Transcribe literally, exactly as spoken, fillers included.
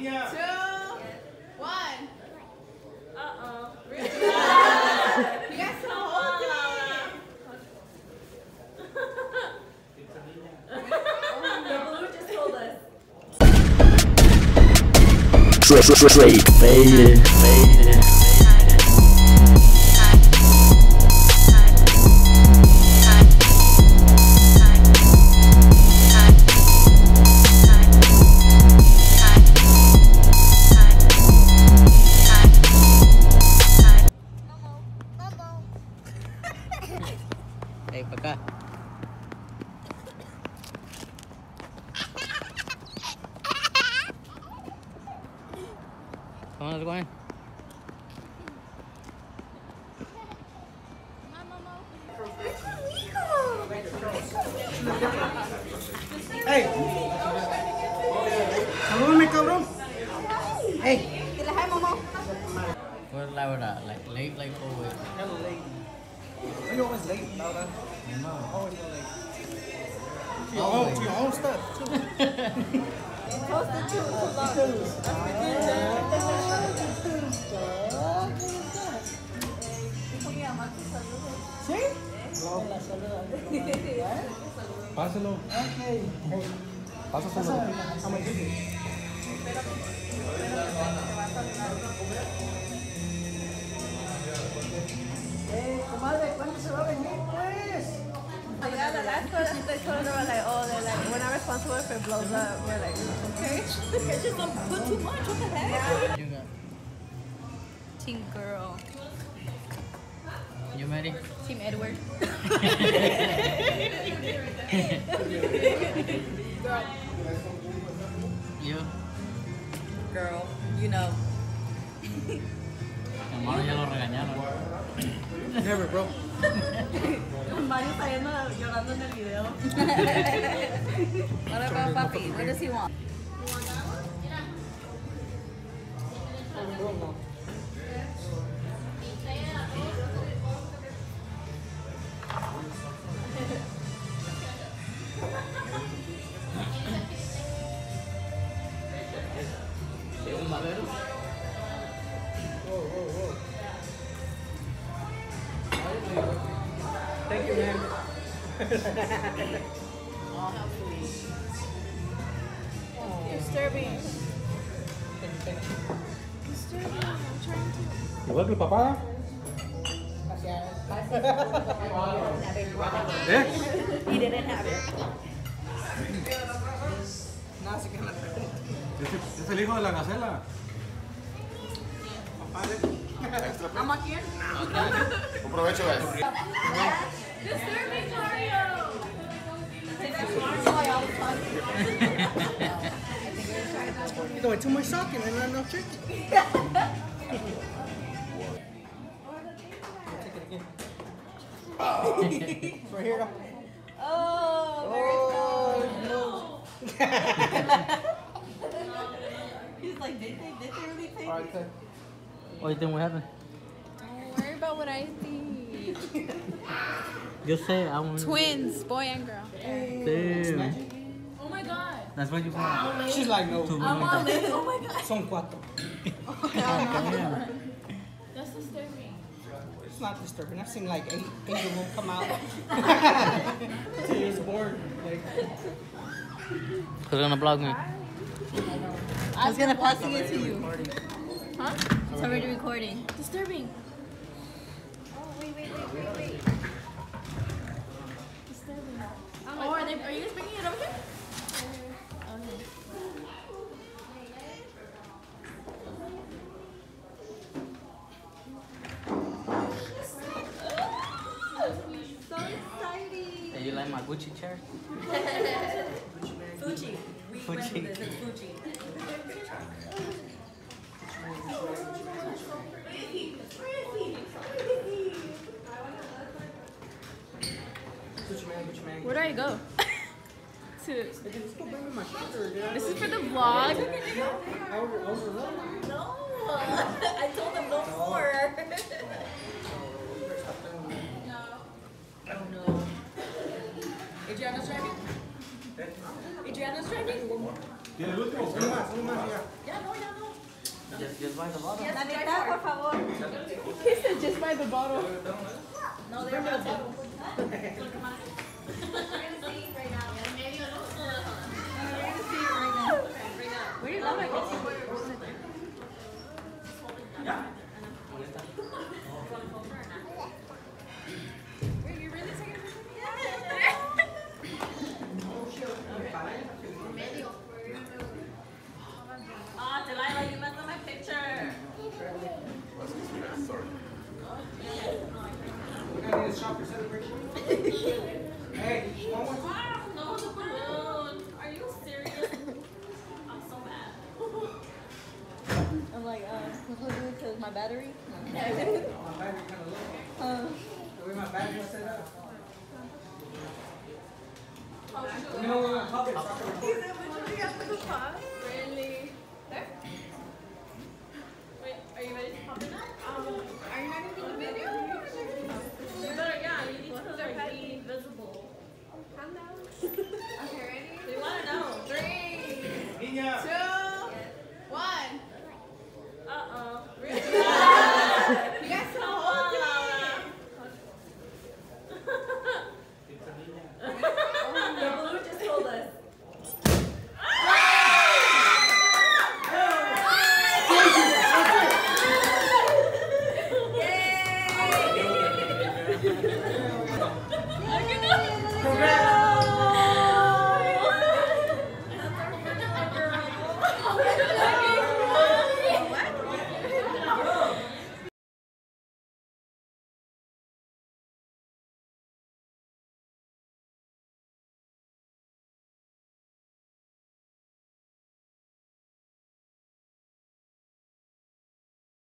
Two, one. Uh-oh. Really? You got some hold on. The balloon just told us. Faded, faded, faded. Hey, Paka. Come on, let's go in. Hey! Hello, my cabron. Hey! Tila hai, Momo. What's Laura? Like late, like always. Hello, late. Are you always late, Laura? No. Always late. To your own, to your own stuff, too. Pásalo. Okay. Pásalo. How much is it? Hey, comadre, ¿cuándo se va a venir, pues? Yeah, the last person they told her, like, oh, they're like, we're not responsible for blah blah. We're like, okay. It's just don't put too much. What the heck? You got Team Girl. You ready? Team Edward. Girl. You? Girl. You know. Mario ya lo regañaron. Never, bro. Mario está llorando en el video. What about papi? What does he want? You want that one? Yeah. Oh, thank you, man. Oh, oh. Disturbing. Disturbing. I'm trying to. Welcome, Papa. He didn't have it. Es el hijo de la gacela. ¿Vamos aquí? Un provecho, guys. Disturbing Mario! You're doing too much talking and not enough chicken. It's right here. Oh, oh no. He's like, did they, did they really take it? What do you think will happen? Don't worry about what I think. You say I want twins, boy and girl. Damn. Damn. Oh my god. That's what you want. Wow. She's like, no. I want it. Oh my god. Son cuatro. Oh, yeah. That's disturbing. It's not disturbing. I've seen like eight people will come out. So you're just bored. Like. Who's gonna blog me? I, I was gonna pass it to you. Recording. Huh? It's already recording. Disturbing. Oh, wait, wait, wait, wait, wait. Disturbing. Oh, oh are, they, are you guys bringing it over here? Uh, okay. So exciting. Hey, you like my Gucci chair? Gucci. We went with this. Gucci. Where do I go? To this is for the vlog. No, I told them no more. No. Oh no. Adriana's driving. Adriana's driving. ¿Quieres el último? Uno más, uno más ya. Ya, no, ya no. Just, just buy the bottle. La mitad, por favor. He said just buy the bottle. No, they're not. Yeah. Two.